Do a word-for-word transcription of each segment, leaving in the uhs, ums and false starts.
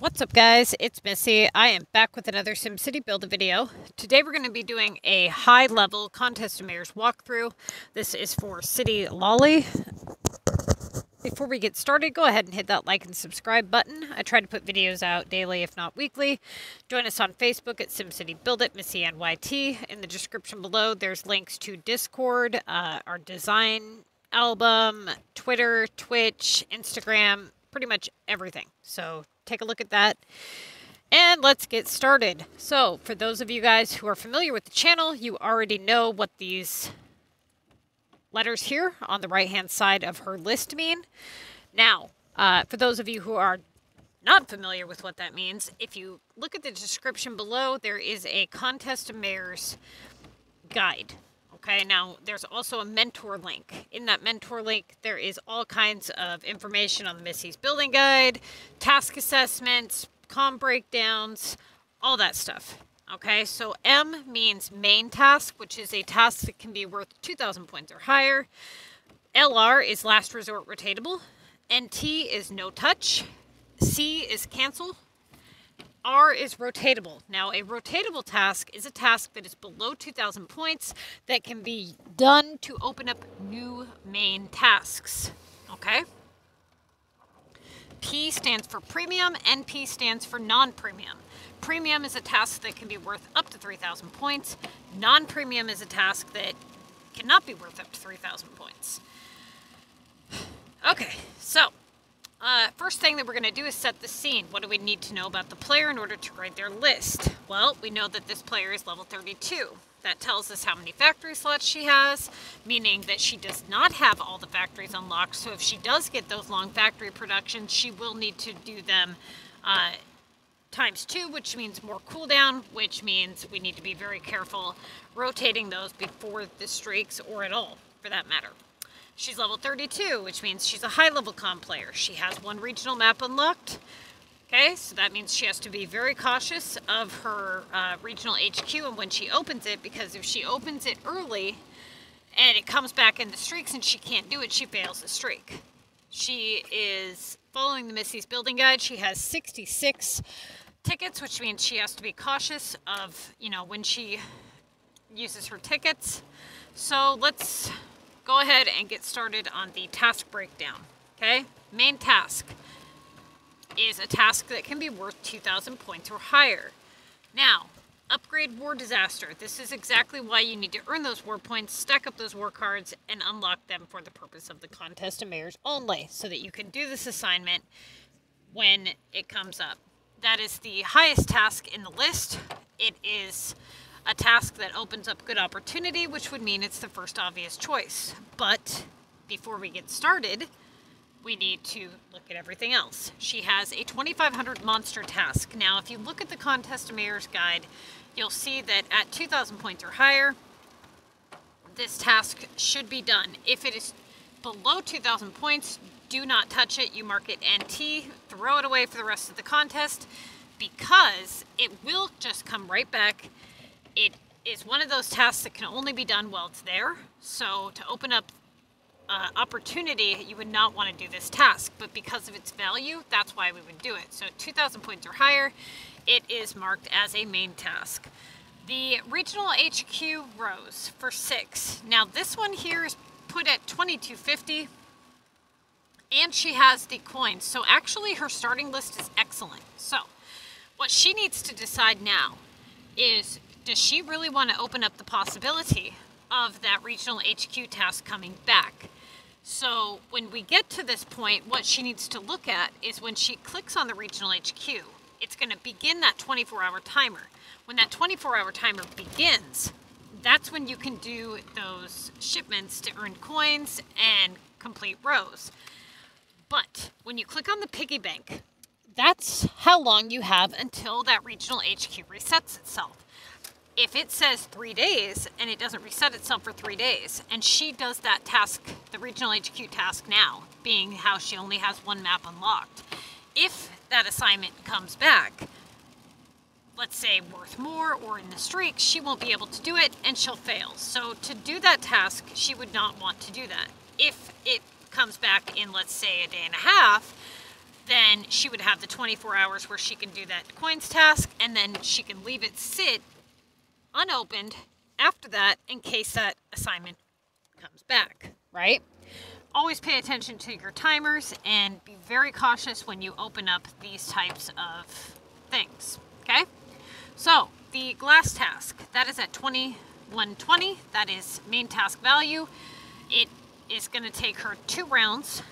What's up, guys? It's Missy. I am back with another SimCity BuildIt video. Today we're going to be doing a high-level Contest of Mayors walkthrough. This is for City Lolly. Before we get started, go ahead and hit that like and subscribe button. I try to put videos out daily, if not weekly. Join us on Facebook at SimCity BuildIt, MissyNYT. In the description below, there's links to Discord, uh, our design album, Twitter, Twitch, Instagram, pretty much everything. So take a look at that, and let's get started. So for those of you guys who are familiar with the channel, you already know what these letters here on the right-hand side of her list mean. Now, uh, for those of you who are not familiar with what that means, if you look at the description below, there is a Contest of Mayors guide. Okay, now there's also a mentor link. In that mentor link, there is all kinds of information on the Missy's building guide, task assessments, comm breakdowns, all that stuff. Okay, so M means main task, which is a task that can be worth two thousand points or higher. L R is last resort rotatable. N T is no touch. C is cancel. R is rotatable. Now, a rotatable task is a task that is below two thousand points that can be done to open up new main tasks. Okay? P stands for premium, and N P stands for non-premium. Premium is a task that can be worth up to three thousand points. Non-premium is a task that cannot be worth up to three thousand points. Okay, so... Uh, first thing that we're going to do is set the scene. What do we need to know about the player in order to grade their list? Well, we know that this player is level thirty-two. That tells us how many factory slots she has, meaning that she does not have all the factories unlocked, so if she does get those long factory productions, she will need to do them uh, times two, which means more cooldown, which means we need to be very careful rotating those before the streaks, or at all, for that matter. She's level thirty-two, which means she's a high-level comm player. She has one regional map unlocked. Okay, so that means she has to be very cautious of her uh, regional H Q and when she opens it, because if she opens it early and it comes back into streaks and she can't do it, she fails the streak. She is following the Missy's building guide. She has sixty-six tickets, which means she has to be cautious of, you know, when she uses her tickets. So let's... go ahead and get started on the task breakdown, okay? Main task is a task that can be worth two thousand points or higher. Now, upgrade war disaster. This is exactly why you need to earn those war points, stack up those war cards, and unlock them for the purpose of the Contest of Mayors only, so that you can do this assignment when it comes up. That is the highest task in the list. It is... a task that opens up good opportunity, which would mean it's the first obvious choice. But before we get started, we need to look at everything else. She has a twenty-five hundred monster task. Now, if you look at the Contest of Mayors guide, you'll see that at two thousand points or higher, this task should be done. If it is below two thousand points, do not touch it. You mark it N T, throw it away for the rest of the contest, because it will just come right back. It is one of those tasks that can only be done while it's there. So to open up uh, opportunity, you would not want to do this task. But because of its value, that's why we would do it. So two thousand points or higher, it is marked as a main task. The regional H Q rose for six. Now this one here is put at twenty-two fifty. And she has the coins. So actually her starting list is excellent. So what she needs to decide now is... does she really want to open up the possibility of that regional H Q task coming back? So when we get to this point, what she needs to look at is when she clicks on the regional H Q, it's going to begin that twenty-four hour timer. When that twenty-four hour timer begins, that's when you can do those shipments to earn coins and complete rows. But when you click on the piggy bank, that's how long you have until that regional H Q resets itself. If it says three days and it doesn't reset itself for three days, and she does that task, the regional H Q task now, being how she only has one map unlocked, if that assignment comes back, let's say worth more or in the streak, she won't be able to do it and she'll fail. So to do that task, she would not want to do that. If it comes back in, let's say, a day and a half, then then she would have the twenty-four hours where she can do that coins task, and then she can leave it sit unopened after that in case that assignment comes back, right? Always pay attention to your timers and be very cautious when you open up these types of things, okay? So the glass task, that is at twenty-one twenty, that is main task value. It is gonna take her two rounds,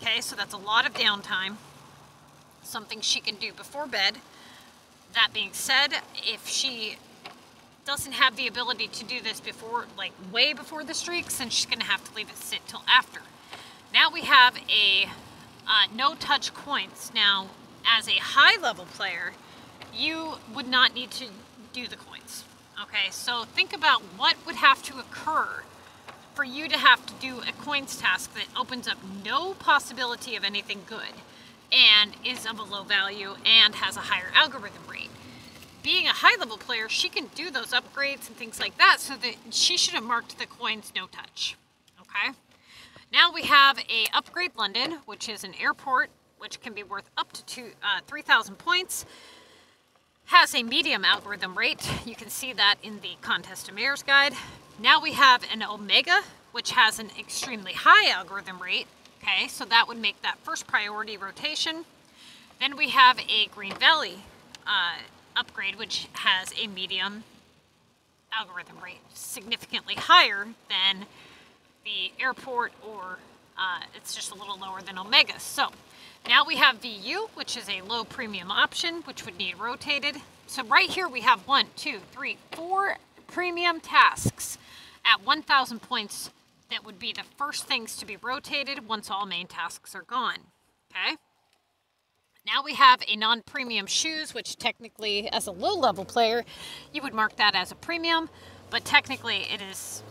okay? So that's a lot of downtime, something she can do before bed. That being said, if she doesn't have the ability to do this before, like way before the streaks, then she's gonna have to leave it sit till after. Now we have a uh, no-touch coins. Now, as a high-level player, you would not need to do the coins, okay? So think about what would have to occur for you to have to do a coins task that opens up no possibility of anything good and is of a low value and has a higher algorithm rate. Being a high-level player, she can do those upgrades and things like that, so that she should have marked the coins no-touch, okay? Now we have a Upgrade London, which is an airport, which can be worth up to two, uh, three thousand points. Has a medium algorithm rate. You can see that in the Contest of Mayors guide. Now we have an Omega, which has an extremely high algorithm rate. Okay, so that would make that first priority rotation. Then we have a Green Valley uh, upgrade, which has a medium algorithm rate, significantly higher than the airport, or uh, it's just a little lower than Omega. So now we have V U, which is a low premium option, which would need rotated. So right here we have one, two, three, four premium tasks at one thousand points that would be the first things to be rotated once all main tasks are gone, okay? Now we have a non-premium shoes, which technically as a low level player, you would mark that as a premium, but technically it is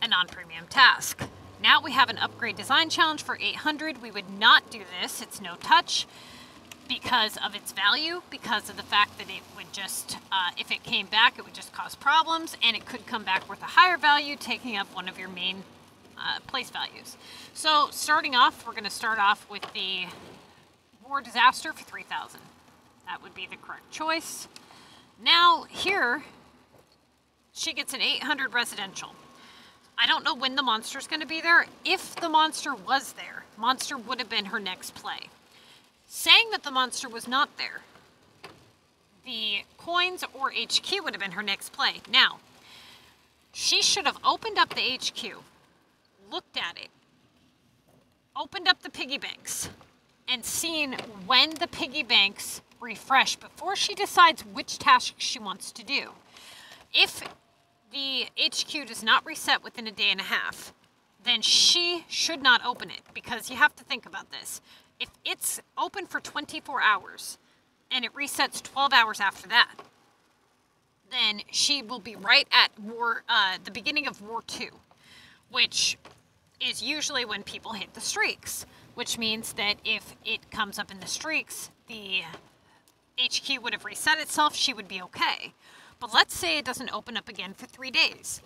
a non-premium task. Now we have an upgrade design challenge for eight hundred. We would not do this. It's no touch because of its value, because of the fact that it would just, uh, if it came back, it would just cause problems, and it could come back with a higher value, taking up one of your main uh, place values. So starting off, we're gonna start off with the war disaster for three thousand. That would be the correct choice. Now here, she gets an eight hundred residential. I don't know when the monster's gonna be there. If the monster was there, monster would have been her next play. Saying that the monster was not there, the coins or H Q would have been her next play. Now, she should have opened up the H Q, looked at it, opened up the piggy banks, and seen when the piggy banks refresh before she decides which task she wants to do. If the H Q does not reset within a day and a half, then she should not open it, because you have to think about this. If it's open for twenty-four hours and it resets twelve hours after that, then she will be right at war, uh, the beginning of War two, which is usually when people hit the streaks, which means that if it comes up in the streaks, the H Q would have reset itself, she would be okay. But let's say it doesn't open up again for three days.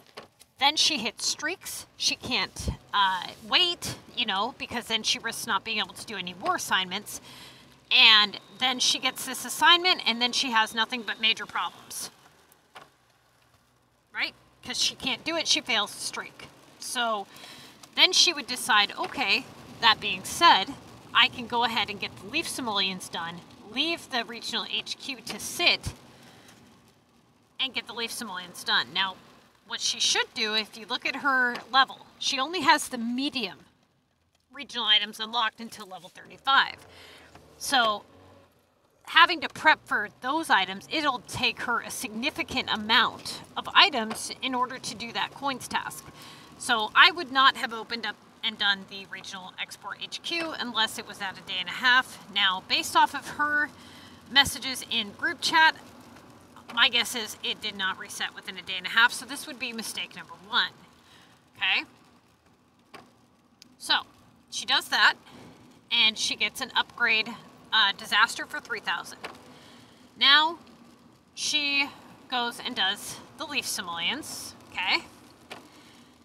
Then she hits streaks. She can't uh, wait, you know, because then she risks not being able to do any war assignments. And then she gets this assignment, and then she has nothing but major problems, right? Because she can't do it, she fails the streak. So then she would decide, okay, that being said, I can go ahead and get the Leaf Simoleons done, leave the regional H Q to sit, and get the Leaf Simoleons done. Now, what she should do, if you look at her level, she only has the medium regional items unlocked until level thirty-five. So having to prep for those items, it'll take her a significant amount of items in order to do that coins task. So I would not have opened up and done the regional export H Q unless it was at a day and a half. Now, based off of her messages in group chat, my guess is it did not reset within a day and a half, so this would be mistake number one, okay? So she does that, and she gets an upgrade uh, disaster for three thousand. Now she goes and does the Leaf Simoleons, okay?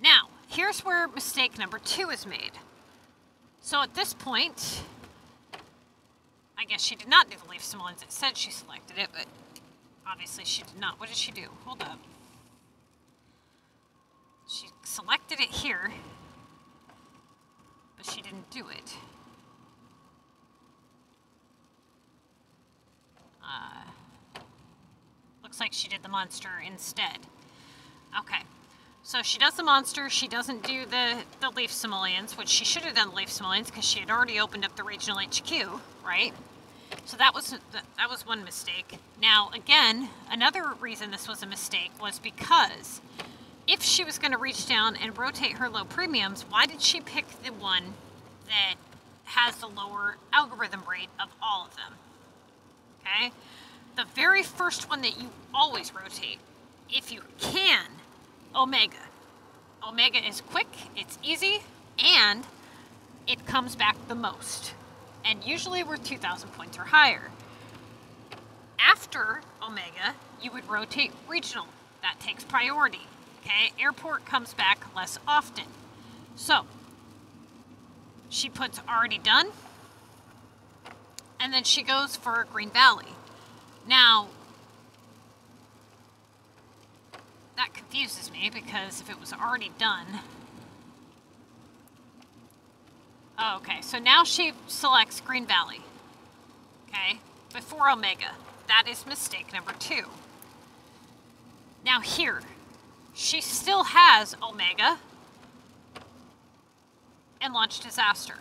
Now, here's where mistake number two is made. So at this point, I guess she did not do the leaves and ones. It said she selected it, but obviously she did not. What did she do? Hold up. She selected it here, but she didn't do it. Uh, looks like she did the monster instead. Okay, so she does the monster. She doesn't do the, the Leaf Simoleons, which she should have done the Leaf Simoleons because she had already opened up the regional H Q, right? So that was, that was one mistake. Now, again, another reason this was a mistake was because if she was going to reach down and rotate her low premiums, why did she pick the one that has the lower algorithm rate of all of them? Okay? The very first one that you always rotate, if you can, Omega. Omega is quick, it's easy, and it comes back the most. And usually we're two thousand points or higher. After Omega, you would rotate regional. That takes priority. Okay, airport comes back less often. So she puts already done, and then she goes for Green Valley. Now, that confuses me because if it was already done... Oh, okay, so now she selects Green Valley, okay, before Omega. That is mistake number two. Now here, she still has Omega and Launch Disaster.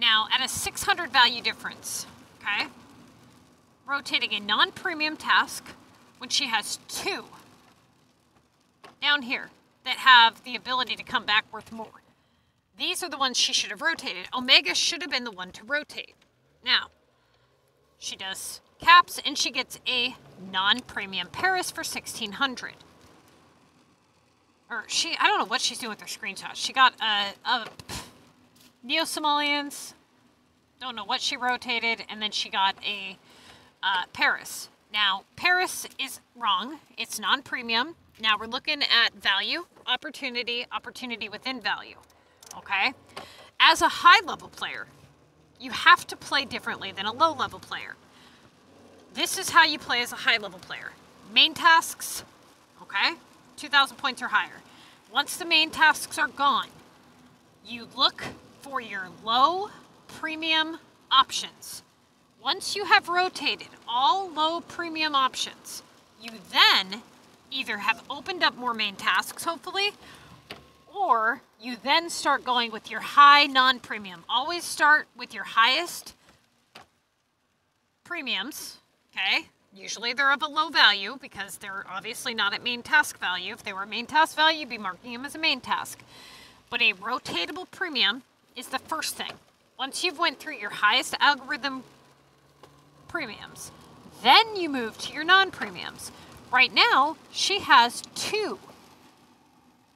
Now, at a six hundred value difference, okay, rotating a non-premium task when she has two down here that have the ability to come back worth more. These are the ones she should have rotated. Omega should have been the one to rotate. Now, she does caps and she gets a non-premium Paris for sixteen hundred. Or she, I don't know what she's doing with her screenshots. She got a, a Neo Simoleons, don't know what she rotated, and then she got a uh, Paris. Now, Paris is wrong. It's non-premium. Now we're looking at value, opportunity, opportunity within value, okay? As a high-level player, you have to play differently than a low-level player. This is how you play as a high-level player. Main tasks, okay? two thousand points or higher. Once the main tasks are gone, you look for your low premium options. Once you have rotated all low premium options, you then either have opened up more main tasks, hopefully, or you then start going with your high non-premium. Always start with your highest premiums, okay? Usually they're of a low value because they're obviously not at main task value. If they were main task value, you'd be marking them as a main task. But a rotatable premium is the first thing. Once you've went through your highest algorithm premiums, then you move to your non-premiums. Right now, she has two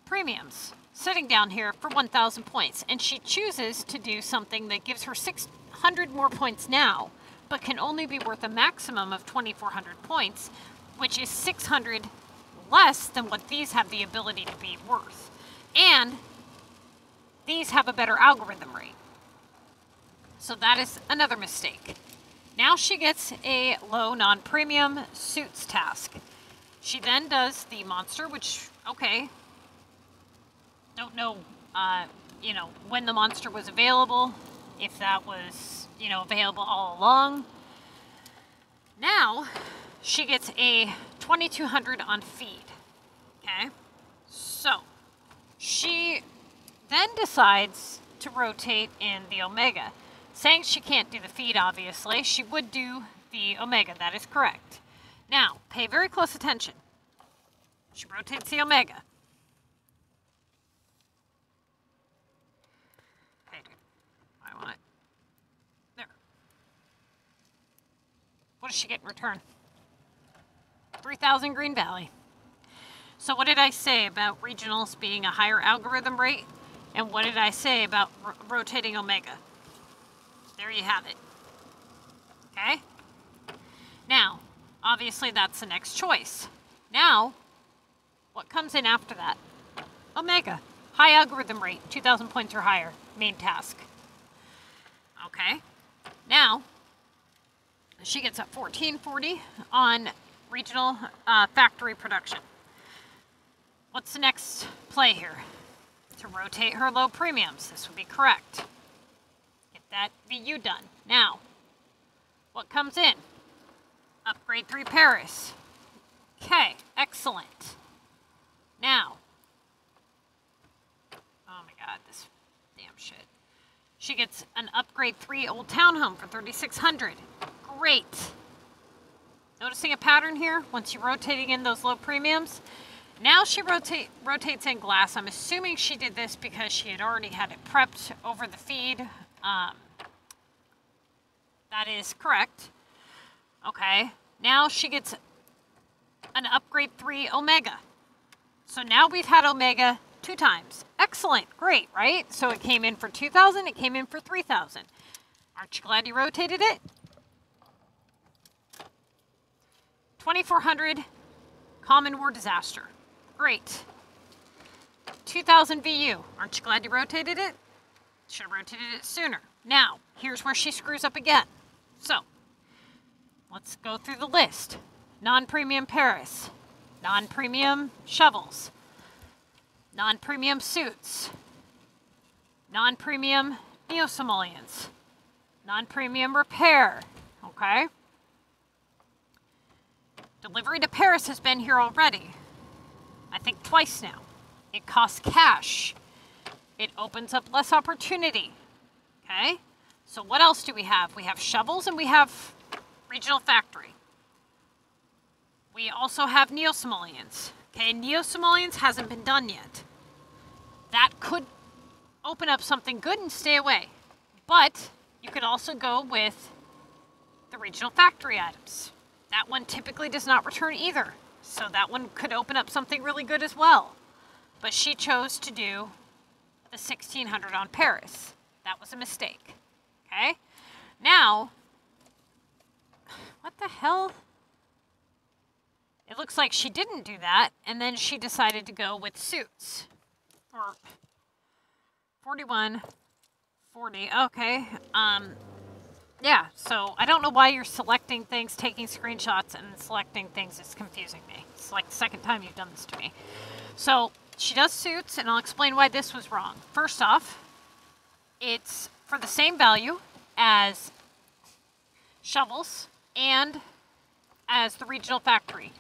premiums sitting down here for one thousand points, and she chooses to do something that gives her six hundred more points now, but can only be worth a maximum of twenty-four hundred points, which is six hundred less than what these have the ability to be worth. And these have a better algorithm rate. So that is another mistake. Now she gets a low non-premium suits task. She then does the monster, which, okay, don't know, uh, you know, when the monster was available, if that was, you know, available all along. Now she gets a twenty-two hundred on feed. Okay, so she then decides to rotate in the Omega, saying she can't do the feed. Obviously she would do the Omega, that is correct. Now pay very close attention. She rotates the Omega. What does she get in return? three thousand Green Valley. So what did I say about regionals being a higher algorithm rate? And what did I say about ro rotating Omega? There you have it. Okay? Now, obviously that's the next choice. Now, what comes in after that? Omega. High algorithm rate, two thousand points or higher. Main task. Okay? Now, She gets up fourteen forty on regional uh, factory production. What's the next play here? To rotate her low premiums. This would be correct. Get that V U done. Now, what comes in? Upgrade three Paris. Okay, excellent. Now, oh my god, this damn shit. She gets an upgrade three old townhome for thirty-six hundred. Great. Noticing a pattern here? Once you're rotating in those low premiums, now she rotate, rotates in glass. I'm assuming she did this because she had already had it prepped over the feed. Um, that is correct. Okay, now she gets an upgrade three Omega. So now we've had Omega two times. Excellent, great, right? So it came in for two thousand, it came in for three thousand. Aren't you glad you rotated it? twenty-four hundred, common war disaster. Great. two thousand V U, aren't you glad you rotated it? Should have rotated it sooner. Now, here's where she screws up again. So, let's go through the list. Non-premium Paris, non-premium shovels, non-premium suits, non-premium Neo-Somalians, non-premium repair, okay? Delivery to Paris has been here already, I think twice now. It costs cash. It opens up less opportunity, okay? So what else do we have? We have shovels and we have regional factory. We also have Neo-Somalians. Okay, Neo-Somalians hasn't been done yet. That could open up something good and stay away. But you could also go with the regional factory items. That one typically does not return either. So that one could open up something really good as well. But she chose to do the sixteen hundred on Paris. That was a mistake. Okay? Now, what the hell? It looks like she didn't do that, and then she decided to go with suits. Or forty-one, forty, okay. Um, yeah, so I don't know why you're selecting things, taking screenshots, and selecting things. It's confusing me. It's like the second time you've done this to me. So she does suits, and I'll explain why this was wrong. First off, it's for the same value as shovels and as the regional factory.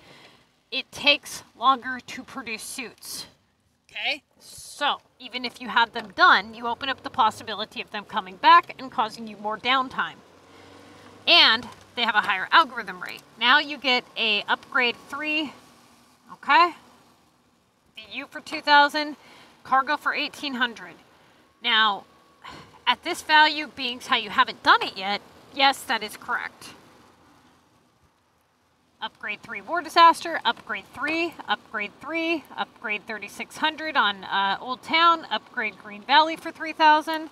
It takes longer to produce suits, okay? So even if you had them done, you open up the possibility of them coming back and causing you more downtime. And they have a higher algorithm rate. Now you get a upgrade three, okay? V U for two thousand, cargo for eighteen hundred. Now, at this value, being how you haven't done it yet, yes, that is correct. Upgrade three war disaster, upgrade three, upgrade three, upgrade thirty-six hundred on uh, Old Town, upgrade Green Valley for three thousand.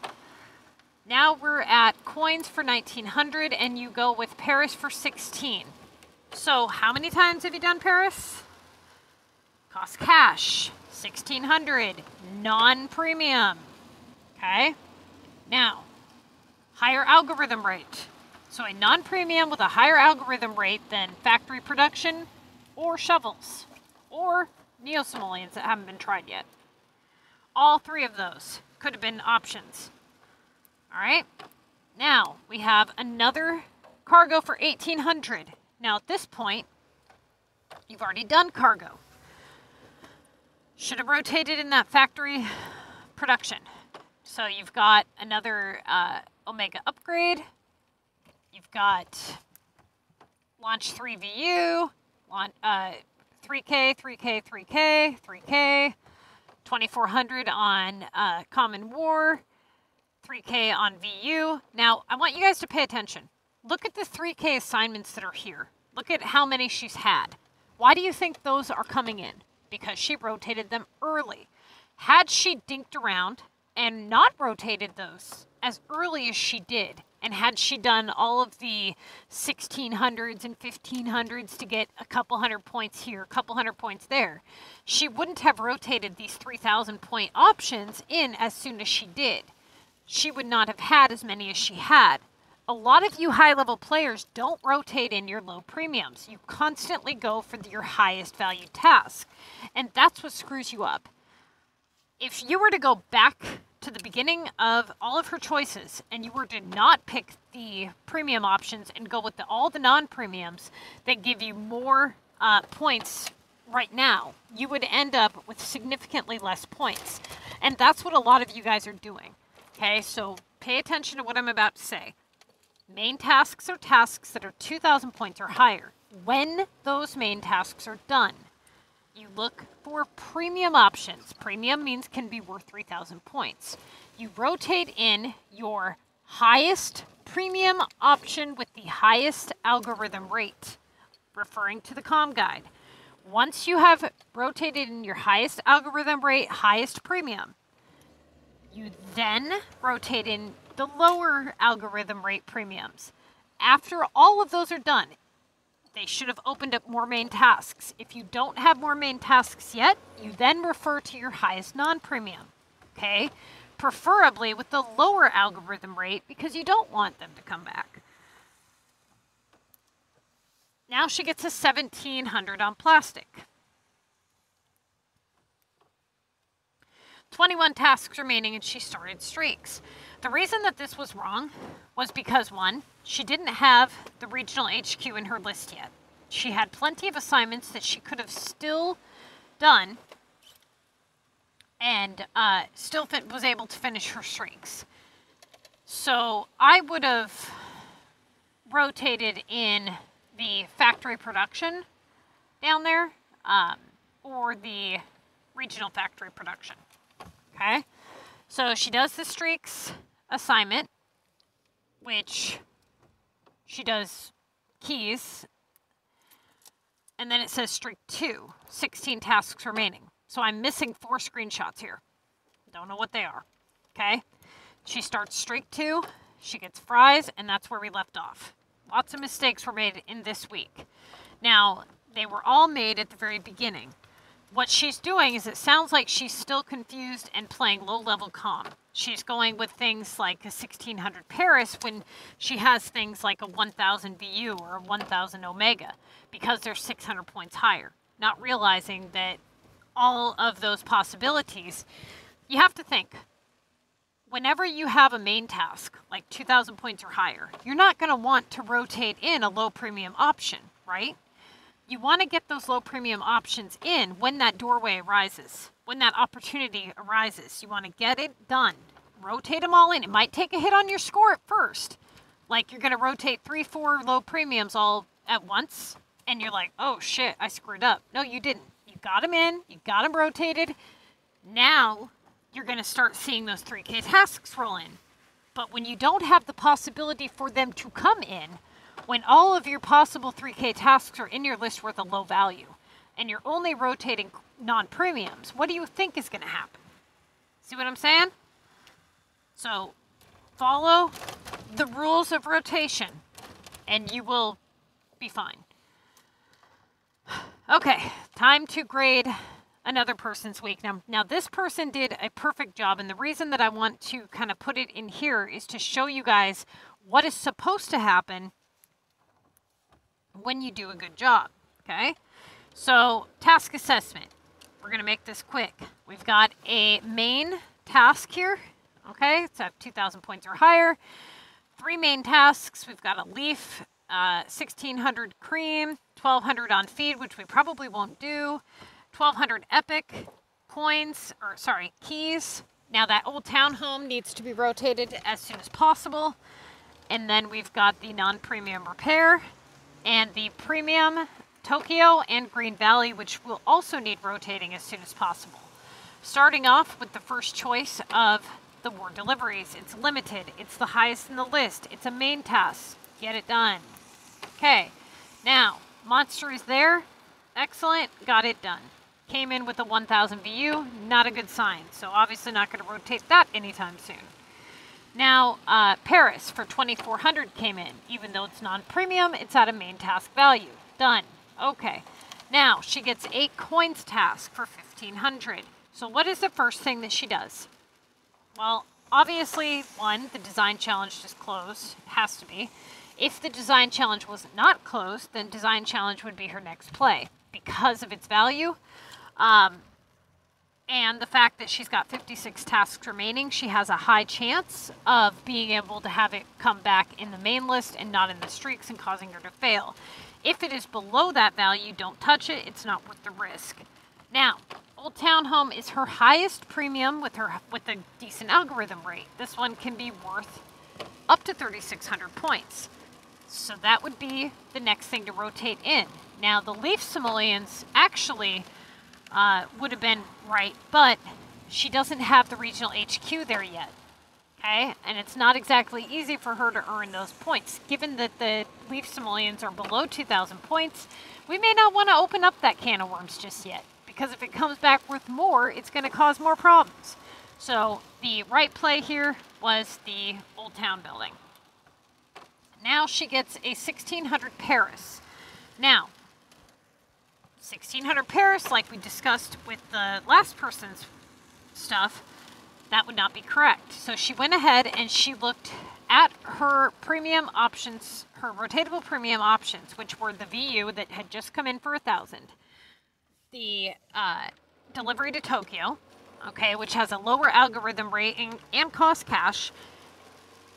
Now we're at coins for nineteen hundred and you go with Paris for sixteen. So how many times have you done Paris? Cost cash, sixteen hundred, non-premium, okay? Now, higher algorithm rate. So a non-premium with a higher algorithm rate than factory production or shovels or Neo-Somalians that haven't been tried yet. All three of those could have been options. All right. Now we have another cargo for eighteen hundred. Now at this point, you've already done cargo. Should have rotated in that factory production. So you've got another uh, Omega upgrade. You've got launch three V U, launch, uh, three K, three K, three K, three K, twenty-four hundred on uh, Common War, three K on V U. Now, I want you guys to pay attention. Look at the three K assignments that are here. Look at how many she's had. Why do you think those are coming in? Because she rotated them early. Had she dinked around and not rotated those as early as she did, and had she done all of the sixteen hundreds and fifteen hundreds to get a couple hundred points here, a couple hundred points there, she wouldn't have rotated these three thousand point options in as soon as she did. She would not have had as many as she had a lot of you high-level players don't rotate in your low premiums. You constantly go for your highest value task, and that's what screws you up. If you were to go back to the beginning of all of her choices and you were to not pick the premium options and go with the, all the non-premiums that give you more uh, points right now, you would end up with significantly less points. And that's what a lot of you guys are doing. Okay, so pay attention to what I'm about to say. Main tasks are tasks that are two thousand points or higher. When those main tasks are done, you look for premium options. Premium means can be worth three thousand points. You rotate in your highest premium option with the highest algorithm rate, referring to the comm guide. Once you have rotated in your highest algorithm rate, highest premium, you then rotate in the lower algorithm rate premiums. After all of those are done, they should have opened up more main tasks. If you don't have more main tasks yet, you then refer to your highest non-premium, okay? Preferably with the lower algorithm rate because you don't want them to come back. Now she gets a seventeen hundred on plastic. twenty-one tasks remaining and she started streaks. The reason that this was wrong was because, one, she didn't have the regional H Q in her list yet. She had plenty of assignments that she could have still done and uh, still was able to finish her streaks. So I would have rotated in the factory production down there, um, or the regional factory production, okay? So she does the streaks assignment, which she does keys, and then it says streak two, sixteen tasks remaining. So I'm missing four screenshots here. Don't know what they are, okay? She starts streak two, she gets fries, and that's where we left off. Lots of mistakes were made in this week. Now, they were all made at the very beginning. What she's doing is it sounds like she's still confused and playing low-level comm. She's going with things like a sixteen hundred Paris when she has things like a one thousand V U or a one thousand Omega because they're six hundred points higher, not realizing that all of those possibilities. You have to think. Whenever you have a main task, like two thousand points or higher, you're not going to want to rotate in a low premium option, right? You want to get those low premium options in when that doorway arises, when that opportunity arises. You want to get it done. Rotate them all in. It might take a hit on your score at first. Like you're going to rotate three, four low premiums all at once, and you're like, oh shit, I screwed up. No, you didn't. You got them in. You got them rotated. Now you're going to start seeing those three K tasks roll in. But when you don't have the possibility for them to come in, when all of your possible three K tasks are in your list worth a low value, and you're only rotating non-premiums, what do you think is going to happen? See what I'm saying? So follow the rules of rotation, and you will be fine. Okay, time to grade another person's week. Now, now this person did a perfect job, and the reason that I want to kind of put it in here is to show you guys what is supposed to happen when you do a good job, okay? So, task assessment. We're gonna make this quick. We've got a main task here, okay? It's at two thousand points or higher. Three main tasks. We've got a leaf, uh, sixteen hundred cream, twelve hundred on feed, which we probably won't do. twelve hundred epic coins, or sorry, keys. Now that old townhome needs to be rotated as soon as possible. And then we've got the non-premium repair and the premium Tokyo and Green Valley, which will also need rotating as soon as possible. Starting off with the first choice of the war deliveries. It's limited, it's the highest in the list. It's a main task, get it done. Okay, now, monster is there. Excellent, got it done. Came in with a one thousand V U, not a good sign. So obviously not going to rotate that anytime soon. Now, uh, Paris for twenty-four hundred came in. Even though it's non-premium, it's at a main task value. Done. Okay. Now, she gets eight coins task for fifteen hundred. So what is the first thing that she does? Well, obviously, one, the design challenge just closed, has to be. If the design challenge was not closed, then design challenge would be her next play because of its value. Um, and the fact that she's got fifty-six tasks remaining, she has a high chance of being able to have it come back in the main list and not in the streaks and causing her to fail. If it is below that value, don't touch it. It's not worth the risk. Now, Old Town Home is her highest premium with her with a decent algorithm rate. This one can be worth up to thirty-six hundred points. So that would be the next thing to rotate in. Now, the Leaf Simoleons actually uh, would have been right, but she doesn't have the regional H Q there yet, okay? And it's not exactly easy for her to earn those points. Given that the Leaf Simoleons are below two thousand points, we may not want to open up that can of worms just yet, because if it comes back worth more, it's going to cause more problems. So the right play here was the Old Town building. Now she gets a sixteen hundred Paris. Now, sixteen hundred Paris, like we discussed with the last person's stuff, that would not be correct. So she went ahead and she looked at her premium options, her rotatable premium options, which were the V U that had just come in for one thousand, the uh, delivery to Tokyo, okay, which has a lower algorithm rate and, and costs cash.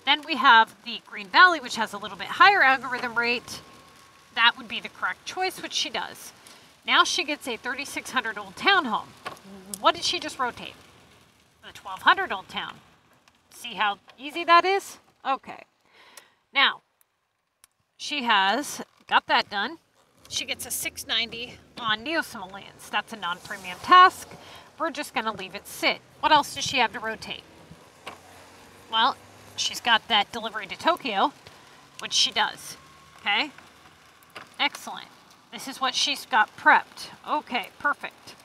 Then we have the Green Valley, which has a little bit higher algorithm rate. That would be the correct choice, which she does. Now she gets a thirty-six hundred Old Town Home. What did she just rotate? The twelve hundred Old Town. See how easy that is? Okay. Now, she has got that done. She gets a six ninety on Neo Simoleons. That's a non-premium task. We're just going to leave it sit. What else does she have to rotate? Well, she's got that delivery to Tokyo, which she does. Okay, excellent. This is what she's got prepped. Okay, perfect.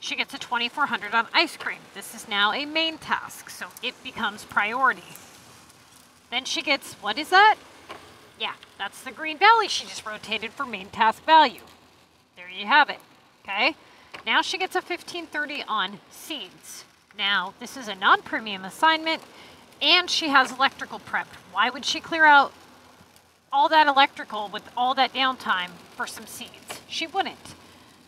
She gets a twenty-four hundred on ice cream. This is now a main task, so it becomes priority. Then she gets, what is that? Yeah, that's the Green Valley she just rotated for main task value. There you have it. Okay, now she gets a fifteen thirty on seeds. Now, this is a non-premium assignment, and she has electrical prepped. Why would she clear out all that electrical with all that downtime for some seeds? She wouldn't.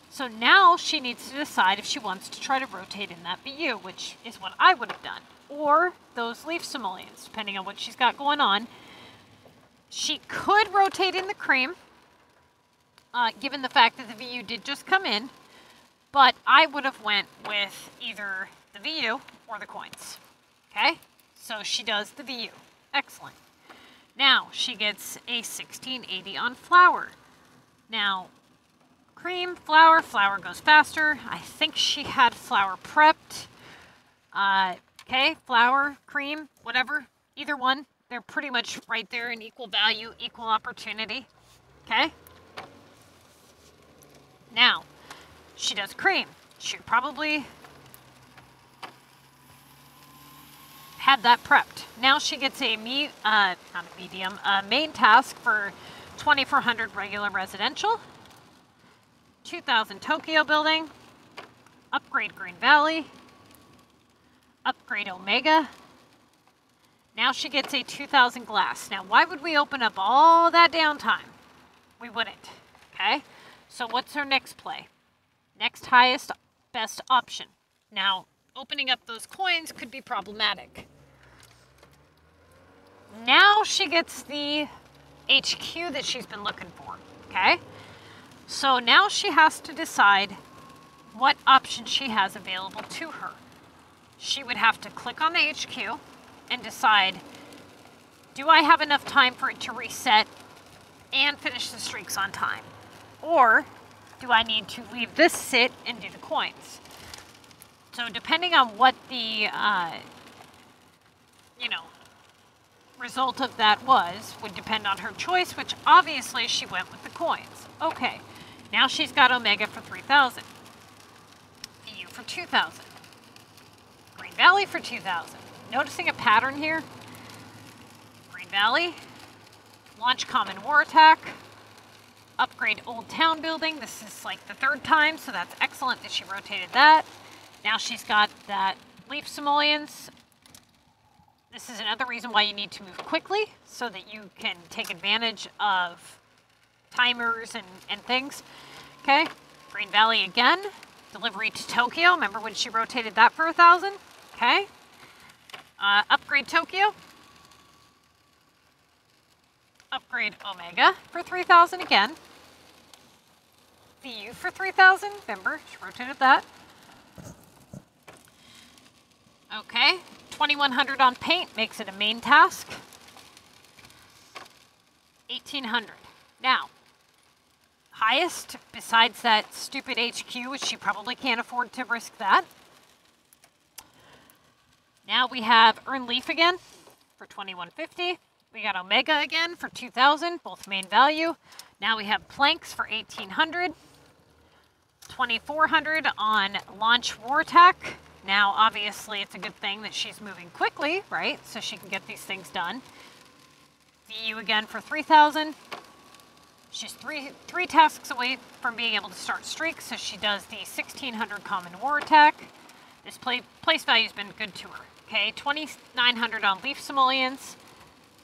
So now she needs to decide if she wants to try to rotate in that B U, which is what I would have done, or those Leaf Simoleons, depending on what she's got going on. She could rotate in the cream, uh, given the fact that the V U did just come in, but I would have went with either the V U or the coins, okay? So she does the V U. Excellent. Now she gets a sixteen eighty on flour. Now, cream, flour, flour goes faster. I think she had flour prepped. Uh, okay, flour, cream, whatever, either one. They're pretty much right there in equal value, equal opportunity. Okay? Now, she does cream. She probably had that prepped. Now she gets a me uh, not a medium, a main task for twenty-four hundred regular residential, two thousand Tokyo building, upgrade Green Valley, upgrade Omega. Now she gets a two thousand glass. Now, why would we open up all that downtime? We wouldn't, okay? So what's her next play? Next highest best option. Now, opening up those coins could be problematic. Now she gets the H Q that she's been looking for, okay? So now she has to decide what option she has available to her. She would have to click on the H Q and decide, do I have enough time for it to reset and finish the streaks on time? Or do I need to leave this sit and do the coins? So depending on what the, uh, you know, result of that was, would depend on her choice, which obviously she went with the coins. Okay, now she's got Omega for three thousand, V U for two thousand, Green Valley for two thousand. Noticing a pattern here? Green Valley, launch Common War Attack, upgrade Old Town Building. This is like the third time, so that's excellent that she rotated that. Now she's got that Leaf Simoleons, This is another reason why you need to move quickly so that you can take advantage of timers and, and things. Okay, Green Valley again, delivery to Tokyo. Remember when she rotated that for a thousand? Okay, uh, upgrade Tokyo. Upgrade Omega for three thousand again. V U for three thousand, remember, she rotated that. Okay, twenty-one hundred on paint makes it a main task. eighteen hundred. Now, highest, besides that stupid H Q, which she probably can't afford to risk that. Now we have Earn Leaf again for twenty-one fifty. We got Omega again for two thousand, both main value. Now we have Planks for eighteen hundred, twenty-four hundred on Launch War Tech. Now, obviously, it's a good thing that she's moving quickly, right? So she can get these things done. V U again for three thousand. She's three, three tasks away from being able to start streaks, so she does the sixteen hundred Common War Tech. This play, place value's been good to her. Okay, twenty-nine hundred on Leaf Simoleons.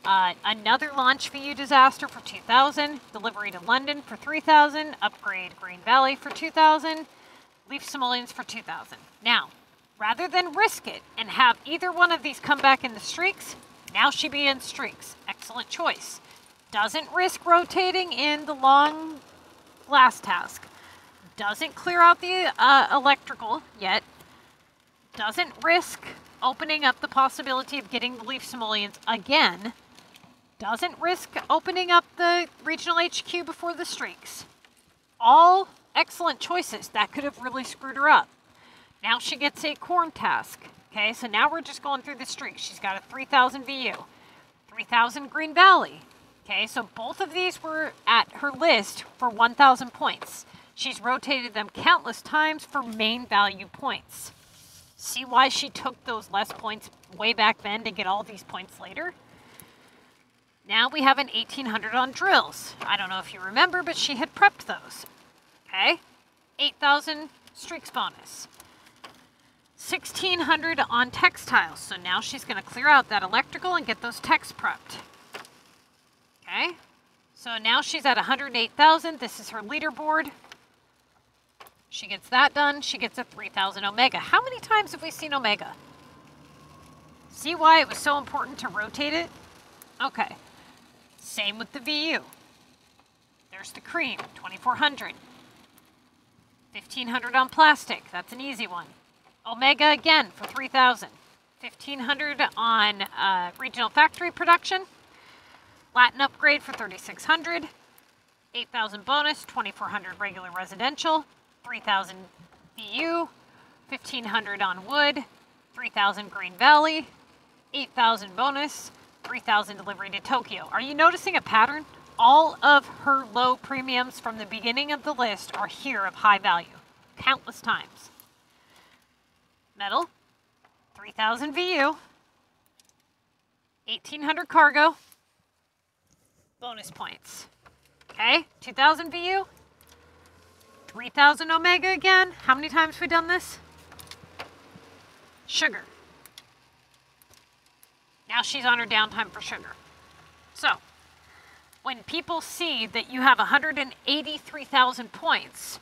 Uh, another launch V U disaster for two thousand, delivery to London for three thousand, upgrade Green Valley for two thousand, Leaf Simoleons for two thousand. Now, rather than risk it and have either one of these come back in the streaks, now she be in streaks. Excellent choice. Doesn't risk rotating in the long last task. Doesn't clear out the uh, electrical yet. Doesn't risk opening up the possibility of getting the Leaf Simoleons again. Doesn't risk opening up the regional H Q before the streaks. All excellent choices that could have really screwed her up. Now she gets a corn task. Okay, so now we're just going through the streaks. She's got a three thousand V U, three thousand Green Valley. Okay, so both of these were at her list for one thousand points. She's rotated them countless times for main value points. See why she took those less points way back then to get all these points later? Now we have an eighteen hundred on drills. I don't know if you remember, but she had prepped those. Okay, eight thousand streaks bonus. sixteen hundred on textiles. So now she's gonna clear out that electrical and get those techs prepped. Okay, so now she's at one hundred eight thousand. This is her leaderboard. She gets that done. She gets a three thousand Omega. How many times have we seen Omega? See why it was so important to rotate it? Okay. Same with the V U. There's the cream, twenty-four hundred. fifteen hundred on plastic, that's an easy one. Omega again for three thousand. fifteen hundred on uh, regional factory production. Latin upgrade for thirty-six hundred. eight thousand bonus, twenty-four hundred regular residential. three thousand V U. fifteen hundred on wood. three thousand Green Valley. eight thousand bonus. three thousand delivery to Tokyo. Are you noticing a pattern? All of her low premiums from the beginning of the list are here of high value, countless times. Metal, three thousand V U, eighteen hundred cargo, bonus points. Okay, two thousand V U, three thousand Omega again. How many times have we done this? Sugar. Now she's on her downtime for sugar. So when people see that you have one hundred eighty-three thousand points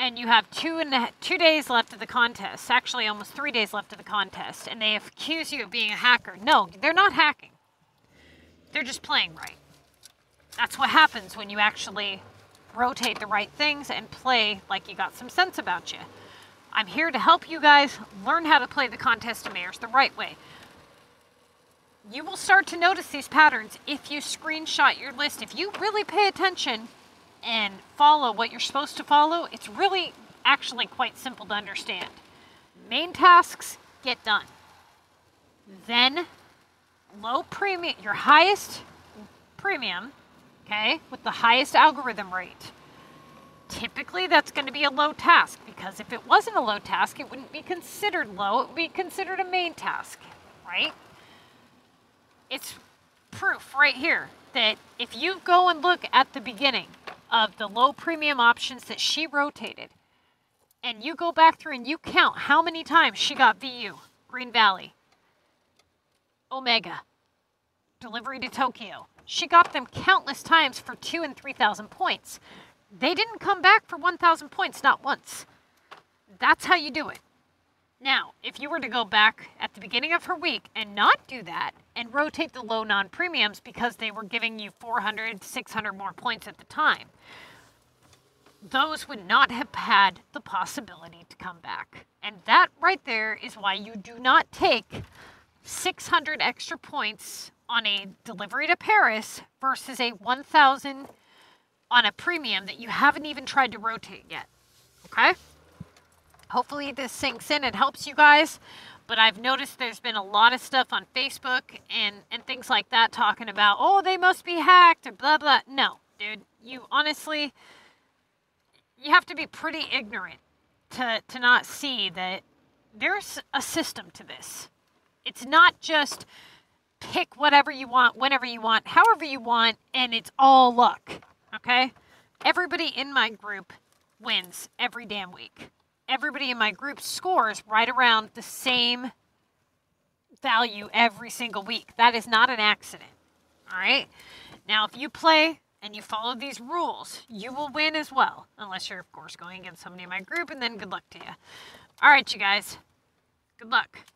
and you have two and two days left of the contest, actually almost three days left of the contest, and they accuse you of being a hacker, no, they're not hacking. They're just playing right. That's what happens when you actually rotate the right things and play like you got some sense about you. I'm here to help you guys learn how to play the Contest of Mayors the right way. You will start to notice these patterns if you screenshot your list. If you really pay attention and follow what you're supposed to follow, it's really actually quite simple to understand. Main tasks get done. Then low premium, your highest premium, okay, with the highest algorithm rate. Typically that's going to be a low task, because if it wasn't a low task, it wouldn't be considered low, it would be considered a main task, right? It's proof right here that if you go and look at the beginning of the low premium options that she rotated, and you go back through and you count how many times she got V U, Green Valley, Omega. Delivery to Tokyo. She got them countless times for two and three thousand points. They didn't come back for one thousand points, not once. That's how you do it. Now, if you were to go back at the beginning of her week and not do that, and rotate the low non-premiums because they were giving you four hundred, six hundred more points at the time, those would not have had the possibility to come back. And that right there is why you do not take six hundred extra points on a delivery to Paris versus a one thousand on a premium that you haven't even tried to rotate yet, okay? Hopefully this sinks in and helps you guys, but I've noticed there's been a lot of stuff on Facebook and, and things like that talking about, oh, they must be hacked or blah, blah. No, dude, you honestly, you have to be pretty ignorant to, to not see that there's a system to this. It's not just pick whatever you want, whenever you want, however you want, and it's all luck, okay? Everybody in my group wins every damn week. Everybody in my group scores right around the same value every single week. That is not an accident, all right? Now, if you play and you follow these rules, you will win as well, unless you're, of course, going against somebody in my group, and then good luck to you. All right, you guys, good luck.